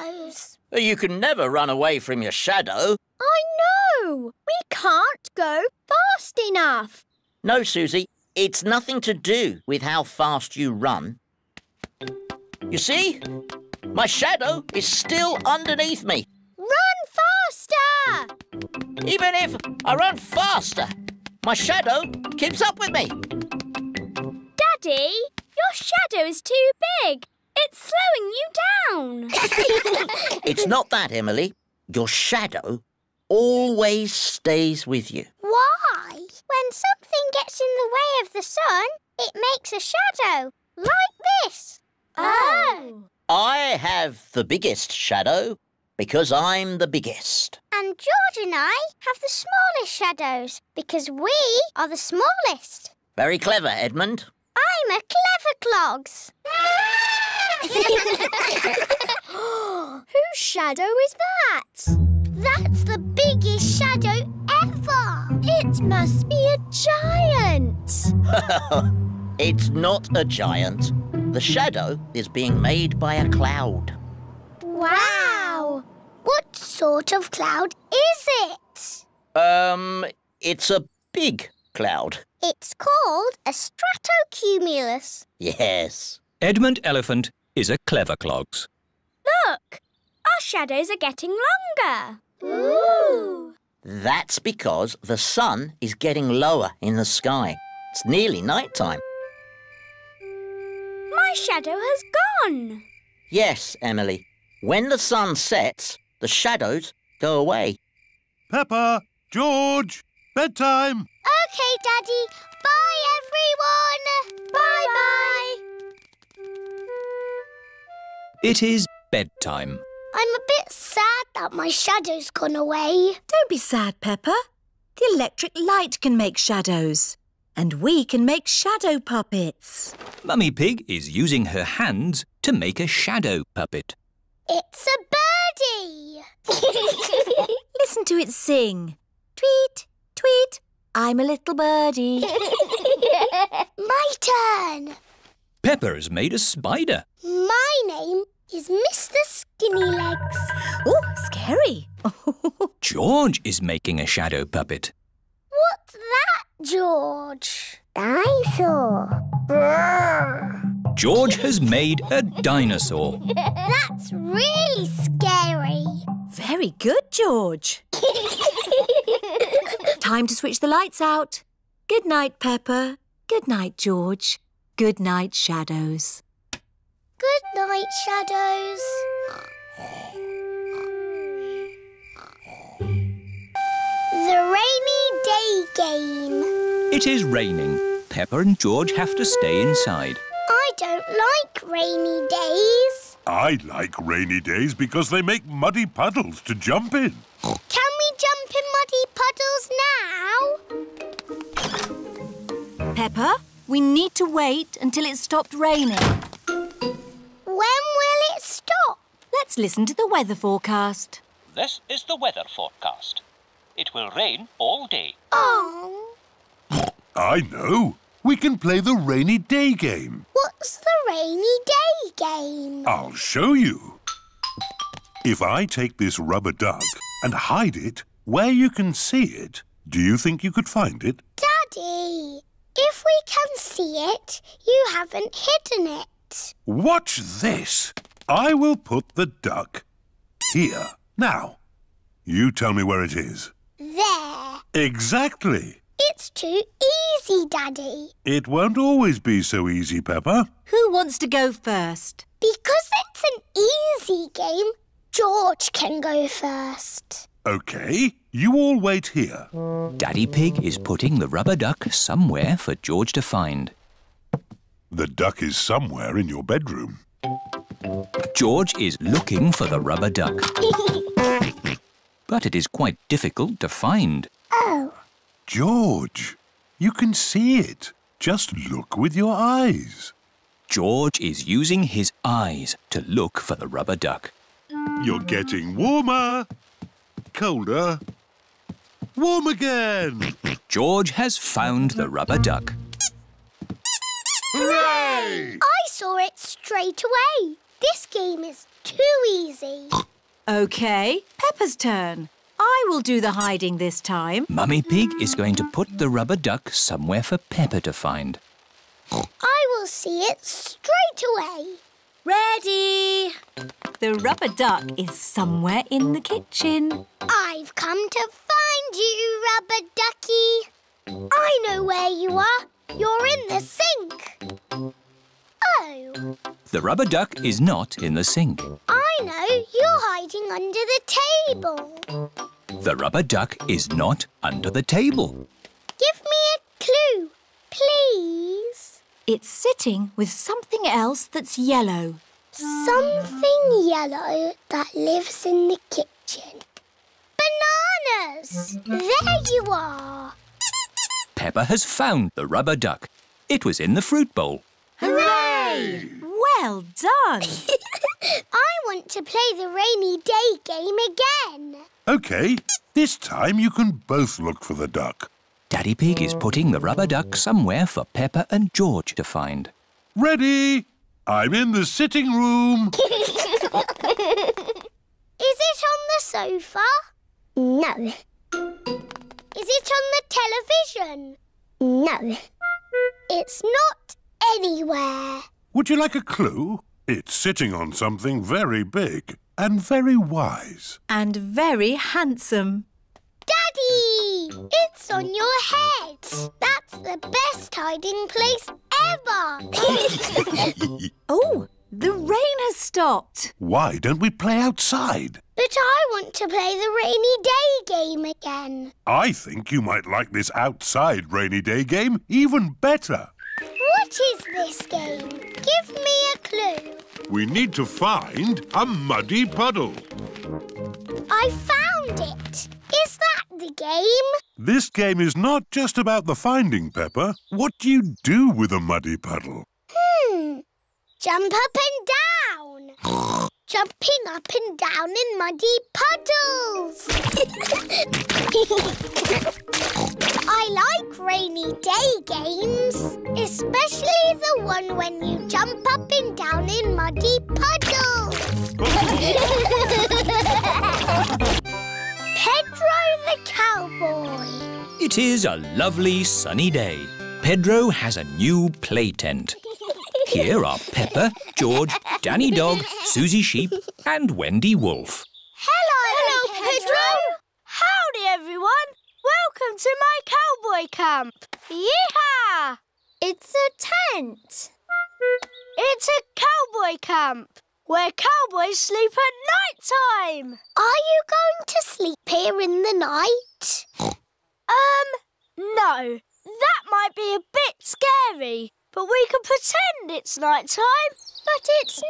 shadows. You can never run away from your shadow. I know. We can't go fast enough. No, Susie. It's nothing to do with how fast you run. You see? My shadow is still underneath me. Run faster! Even if I run faster, my shadow keeps up with me. Daddy, your shadow is too big. It's slowing you down. It's not that, Emily. Your shadow always stays with you. Why? When something gets in the way of the sun, it makes a shadow, like this. Oh! I have the biggest shadow because I'm the biggest. And George and I have the smallest shadows because we are the smallest. Very clever, Edmund. I'm a clever clogs. Whose shadow is that? That's the biggest shadow ever. It must be a giant. It's not a giant. The shadow is being made by a cloud. Wow! What sort of cloud is it? Um, it's a big cloud. It's called a stratocumulus. Yes. Edmund Elephant is a clever clogs. Look! Our shadows are getting longer. Ooh! That's because the sun is getting lower in the sky. It's nearly night time. My shadow has gone. Yes, Emily. When the sun sets, the shadows go away. Peppa, George, bedtime. OK, Daddy. Bye, everyone. Bye-bye. It is bedtime. I'm a bit sad that my shadow's gone away. Don't be sad, Peppa. The electric light can make shadows. And we can make shadow puppets. Mummy Pig is using her hands to make a shadow puppet. It's a birdie! Listen to it sing. Tweet, tweet, I'm a little birdie. My turn. Peppa has made a spider. My name is Mister Skinny Legs. Oh, scary. George is making a shadow puppet. What's that? George. Dinosaur. George has made a dinosaur. That's really scary. Very good, George. Time to switch the lights out. Good night, Peppa. Good night, George. Good night, shadows. Good night, shadows. The rainy day It is raining. Peppa and George have to stay inside. I don't like rainy days. I like rainy days because they make muddy puddles to jump in. Can we jump in muddy puddles now? Peppa, we need to wait until it's stopped raining. When will it stop? Let's listen to the weather forecast. This is the weather forecast. It will rain all day. Oh! I know. We can play the rainy day game. What's the rainy day game? I'll show you. If I take this rubber duck and hide it where you can see it, do you think you could find it? Daddy, if we can see it, you haven't hidden it. Watch this. I will put the duck here. Now, you tell me where it is. There. Exactly. It's too easy, Daddy. It won't always be so easy, Peppa. Who wants to go first? Because it's an easy game, George can go first. OK, you all wait here. Daddy Pig is putting the rubber duck somewhere for George to find. The duck is somewhere in your bedroom. George is looking for the rubber duck. But it is quite difficult to find. Oh. George, you can see it. Just look with your eyes. George is using his eyes to look for the rubber duck. You're getting warmer, colder, warm again. George has found the rubber duck. Hooray! I saw it straight away. This game is too easy. OK, Peppa's turn. I will do the hiding this time. Mummy Pig is going to put the rubber duck somewhere for Peppa to find. I will see it straight away. Ready! The rubber duck is somewhere in the kitchen. I've come to find you, rubber ducky. I know where you are. You're in the sink. Oh. The rubber duck is not in the sink. I know. You're hiding under the table. The rubber duck is not under the table. Give me a clue, please. It's sitting with something else that's yellow. Something yellow that lives in the kitchen. Bananas! There you are. Peppa has found the rubber duck. It was in the fruit bowl. Hooray! Well done! I want to play the rainy day game again. OK, this time you can both look for the duck. Daddy Pig is putting the rubber duck somewhere for Peppa and George to find. Ready? I'm in the sitting room. Is it on the sofa? No. Is it on the television? No. It's not anywhere. Would you like a clue? It's sitting on something very big and very wise. And very handsome. Daddy! It's on your head. That's the best hiding place ever. Oh, the rain has stopped. Why don't we play outside? But I want to play the rainy day game again. I think you might like this outside rainy day game even better. What is this game? Give me a clue. We need to find a muddy puddle. I found it. Is that the game? This game is not just about the finding, Peppa. What do you do with a muddy puddle? Hmm. Jump up and down. Jumping up and down in muddy puddles. I like rainy day games, especially the one when you jump up and down in muddy puddles. Pedro the cowboy. It is a lovely sunny day. Pedro has a new play tent. Here are Peppa, George, Danny Dog, Susie Sheep and Wendy Wolf. Hello, Hello Pedro. Pedro! Howdy, everyone! Welcome to my cowboy camp! Yee-haw! It's a tent. It's a cowboy camp where cowboys sleep at night time. Are you going to sleep here in the night? um, no. That might be a bit scary, but we can pretend it's night time. But it's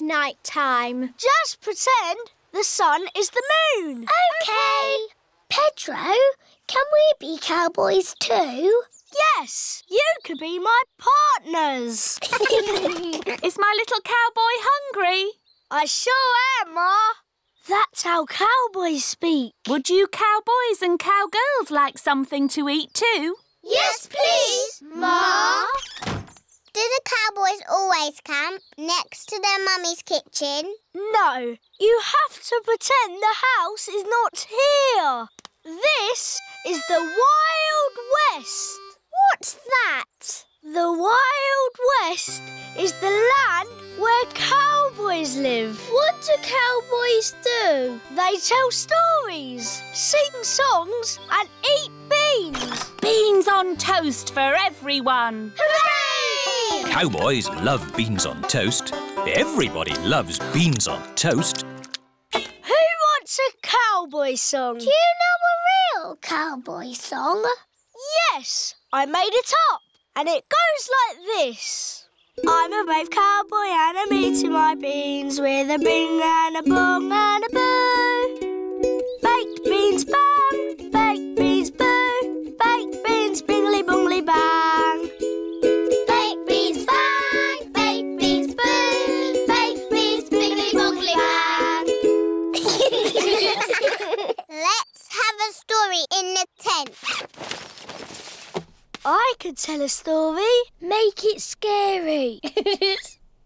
not night time. Just pretend the sun is the moon. OK. okay. Pedro, can we be cowboys too? Yes, you could be my partners. Is my little cowboy hungry? I sure am, Ma. That's how cowboys speak. Would you cowboys and cowgirls like something to eat too? Yes, please, Ma. Do the cowboys always camp next to their mummy's kitchen? No, you have to pretend the house is not here. This is the Wild West. What's that? The Wild West is the land where cowboys live. What do cowboys do? They tell stories, sing songs and eat beans. Beans on toast for everyone. Hooray! Cowboys love beans on toast. Everybody loves beans on toast. Who wants a cowboy song? Do you know a real cowboy song? Yes, I made it up. And it goes like this. I'm a brave cowboy and I'm eating my beans with a bing and a bong and a boo. Baked beans bang, baked beans boo, baked beans bingly bongly bang. Baked beans bang, baked beans boo, baked beans bingly bongly bang. Let's have a story in the tent. I could tell a story. Make it scary.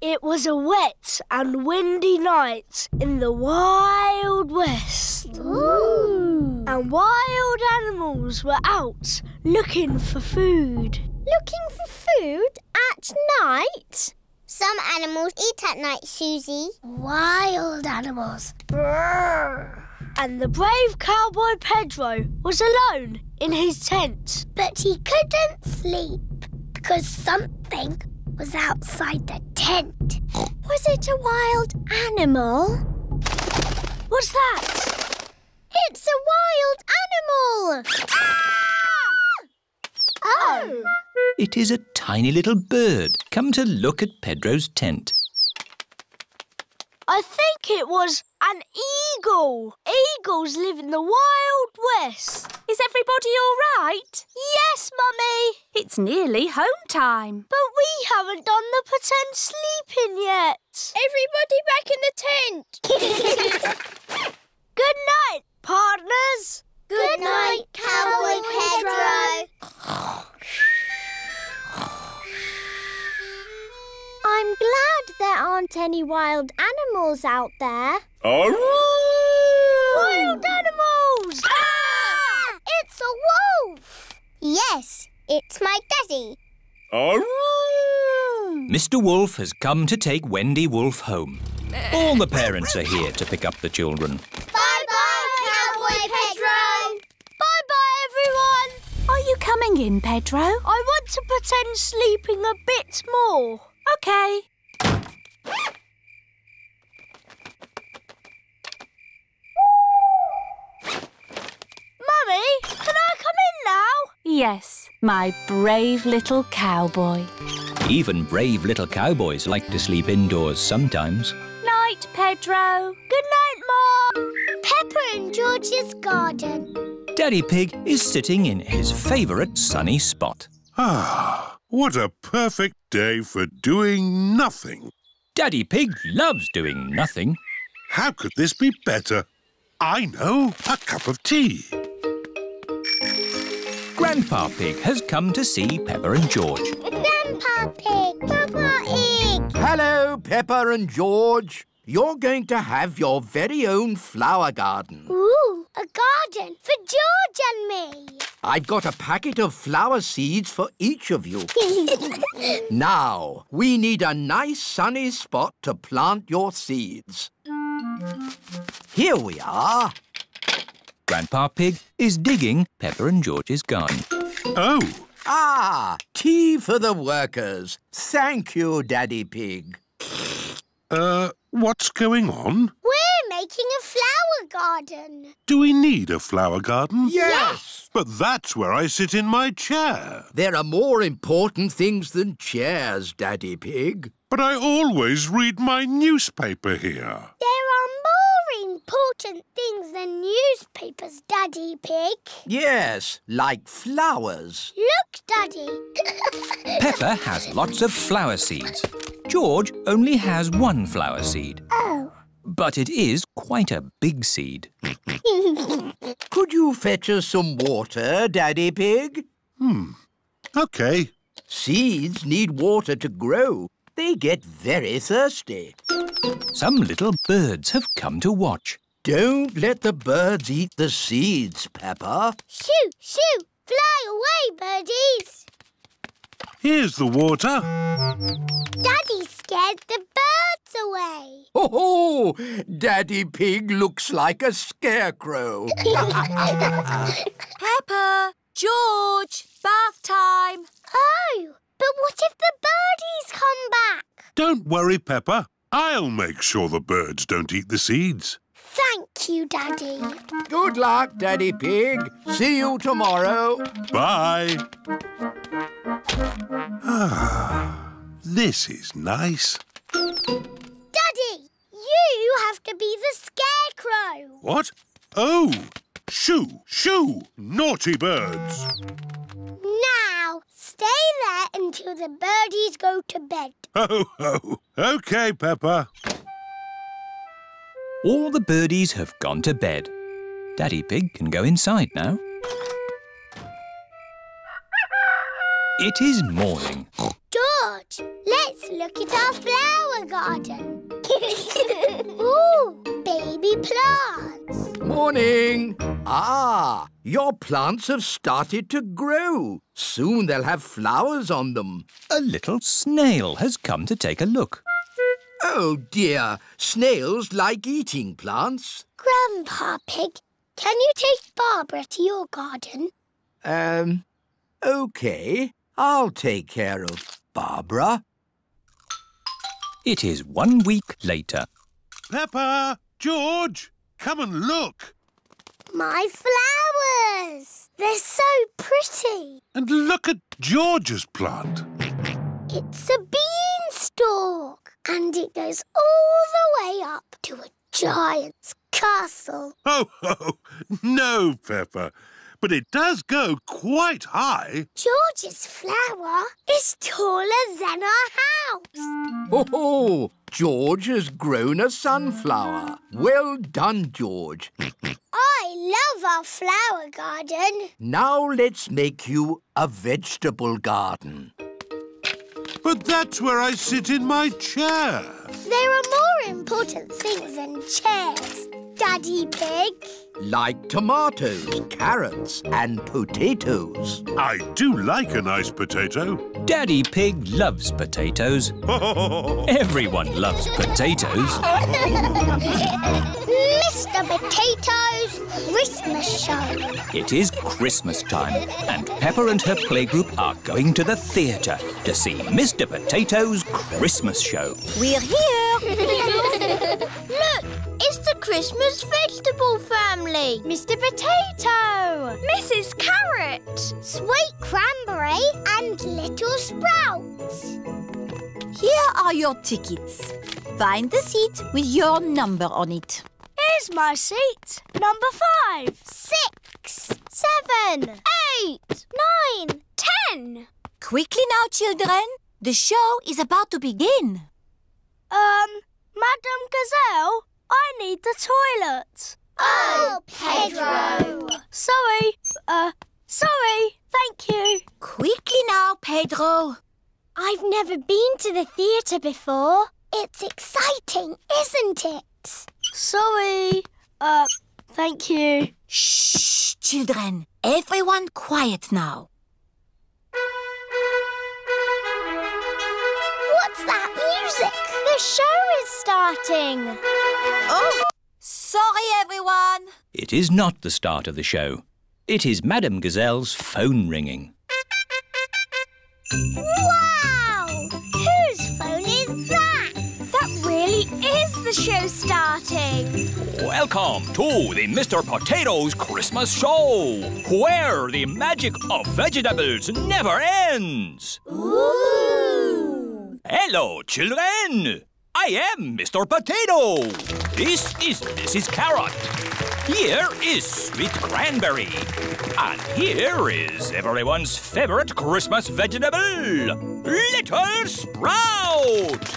It was a wet and windy night in the Wild West. Ooh. And wild animals were out looking for food. Looking for food at night? Some animals eat at night, Susie. Wild animals. Brrr. And the brave cowboy Pedro was alone in his tent. But he couldn't sleep because something was outside the tent. Was it a wild animal? What's that? It's a wild animal! Ah! Oh! It is a tiny little bird come to look at Pedro's tent. I think it was an eagle. Eagles live in the Wild West. Is everybody all right? Yes, Mummy. It's nearly home time. But we haven't done the pretend sleeping yet. Everybody back in the tent. Good night, partners. Good, Good night, night, Cowboy Pedro. I'm glad there aren't any wild animals out there. Aroo! Wild animals! Ah! It's a wolf! Yes, it's my daddy. Aroo! Mister Wolf has come to take Wendy Wolf home. All the parents are here to pick up the children. Bye-bye, Cowboy Pedro! Bye-bye, everyone! Are you coming in, Pedro? I want to pretend sleeping a bit more. Okay. Mummy, can I come in now? Yes, my brave little cowboy. Even brave little cowboys like to sleep indoors sometimes. Night, Pedro. Good night, Mom. Peppa in George's garden. Daddy Pig is sitting in his favourite sunny spot. Ah. What a perfect day for doing nothing. Daddy Pig loves doing nothing. How could this be better? I know, a cup of tea. Grandpa Pig has come to see Peppa and George. Grandpa Pig, Peppa Pig. Hello, Peppa and George. You're going to have your very own flower garden. Ooh, a garden for George and me. I've got a packet of flower seeds for each of you. Now, we need a nice sunny spot to plant your seeds. Here we are. Grandpa Pig is digging Peppa and George's garden. Oh! Ah, tea for the workers. Thank you, Daddy Pig. Uh, what's going on? We're making a flower garden. Do we need a flower garden? Yes. yes! But that's where I sit in my chair. There are more important things than chairs, Daddy Pig. But I always read my newspaper here. There are more important things than newspapers, Daddy Pig. Yes, like flowers. Look, Daddy. Peppa has lots of flower seeds. George only has one flower seed. Oh. But it is quite a big seed. Could you fetch us some water, Daddy Pig? Hmm. OK. Seeds need water to grow. They get very thirsty. Some little birds have come to watch. Don't let the birds eat the seeds, Peppa. Shoo, shoo! Fly away, birdies! Here's the water. Daddy scared the birds away. Oh, Daddy Pig looks like a scarecrow. Peppa, George, bath time. Oh, but what if the birdies come back? Don't worry, Peppa. I'll make sure the birds don't eat the seeds. Thank you, Daddy. Good luck, Daddy Pig. See you tomorrow. Bye. Ah, this is nice. Daddy, you have to be the scarecrow. What? Oh, shoo, shoo, naughty birds. Now, stay there until the birdies go to bed. Ho, ho. OK, Peppa. All the birdies have gone to bed. Daddy Pig can go inside now. It is morning. George, let's look at our flower garden. Ooh, baby plants. Morning. Ah, your plants have started to grow. Soon they'll have flowers on them. A little snail has come to take a look. Oh, dear. Snails like eating plants. Grandpa Pig, can you take Barbara to your garden? Um, OK. I'll take care of Barbara. It is one week later. Peppa! George! Come and look! My flowers! They're so pretty. And look at George's plant. It's a beanstalk. And it goes all the way up to a giant's castle. Oh, oh no, Peppa. But it does go quite high. George's flower is taller than our house. Oh, oh, George has grown a sunflower. Well done, George. I love our flower garden. Now let's make you a vegetable garden. But that's where I sit in my chair. There are more important things than chairs, Daddy Pig. Like tomatoes, carrots and potatoes. I do like a nice potato. Daddy Pig loves potatoes. Everyone loves potatoes. Mister Potato's Christmas Show. It is Christmas time and Peppa and her playgroup are going to the theatre to see Mister Potato's Christmas Show. We're here. Look, it's the Christmas vegetable family. Mister Potato, Missus Carrot, Sweet Cranberry and Little Sprout. Here are your tickets. Find the seat with your number on it. Here's my seat. Number five. Six. Seven. Eight. Nine. Ten. Quickly now, children. The show is about to begin. Um, Madame Gazelle, I need the toilet. Oh, Pedro. Sorry. Uh, sorry. Thank you. Quickly now, Pedro. I've never been to the theatre before. It's exciting, isn't it? Sorry. Uh, thank you. Shh, children. Everyone quiet now. What's that music? The show is starting. Oh, sorry, everyone. It is not the start of the show. It is Madame Gazelle's phone ringing. Wow! Whose phone is that? That really is the show starting? Welcome to the Mister Potato's Christmas Show, where the magic of vegetables never ends. Ooh! Hello, children. I am Mister Potato. This is Missus Carrot. Here is Sweet Cranberry. And here is everyone's favorite Christmas vegetable, Little Sprout.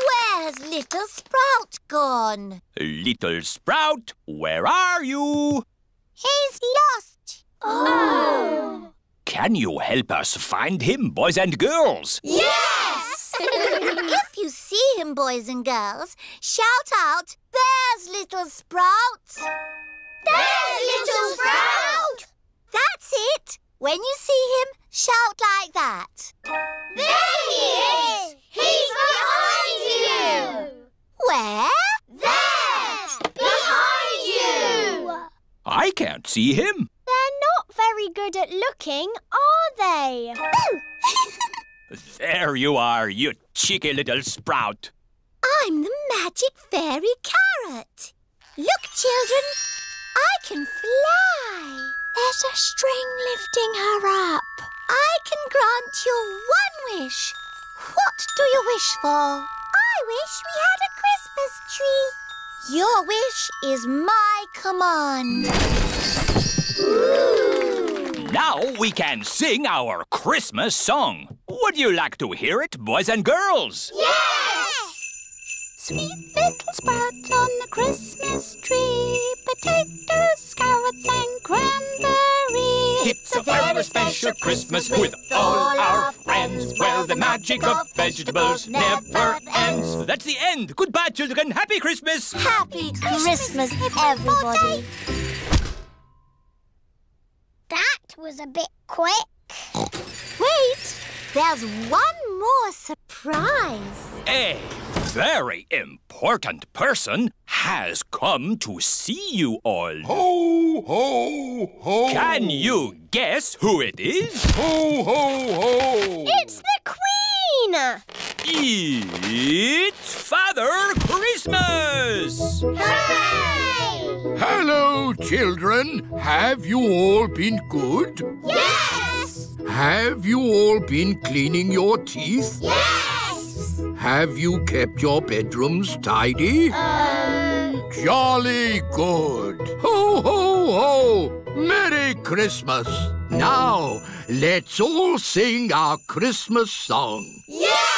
Where's Little Sprout gone? Little Sprout, where are you? He's lost. Oh. Can you help us find him, boys and girls? Yes! If you see him, boys and girls, shout out, "There's Little Sprout!" There's Little Sprout! That's it! When you see him, shout like that. There he is! He's behind you! Where? There! Behind you! I can't see him. They're not very good at looking, are they? There you are, you cheeky little sprout. I'm the magic fairy carrot. Look, children, I can fly. There's a string lifting her up. I can grant you one wish. What do you wish for? I wish we had a Christmas tree. Your wish is my command. Ooh. Now we can sing our Christmas song. Would you like to hear it, boys and girls? Yes! Sweet little sprout on the Christmas tree, potatoes, carrots and cranberry. It's a very special Christmas with all our friends, where the magic of vegetables never ends. That's the end. Goodbye, children. Happy Christmas! Happy Christmas, everybody! That was a bit quick. Wait, there's one more surprise. A very important person has come to see you all. Ho, ho, ho. Can you guess who it is? Ho, ho, ho. It's the Queen. It's Father Christmas! Hooray! Hello, children. Have you all been good? Yes! Have you all been cleaning your teeth? Yes! Have you kept your bedrooms tidy? Um... Jolly good! Ho, ho, ho! Merry Christmas! Now, let's all sing our Christmas song. Yes!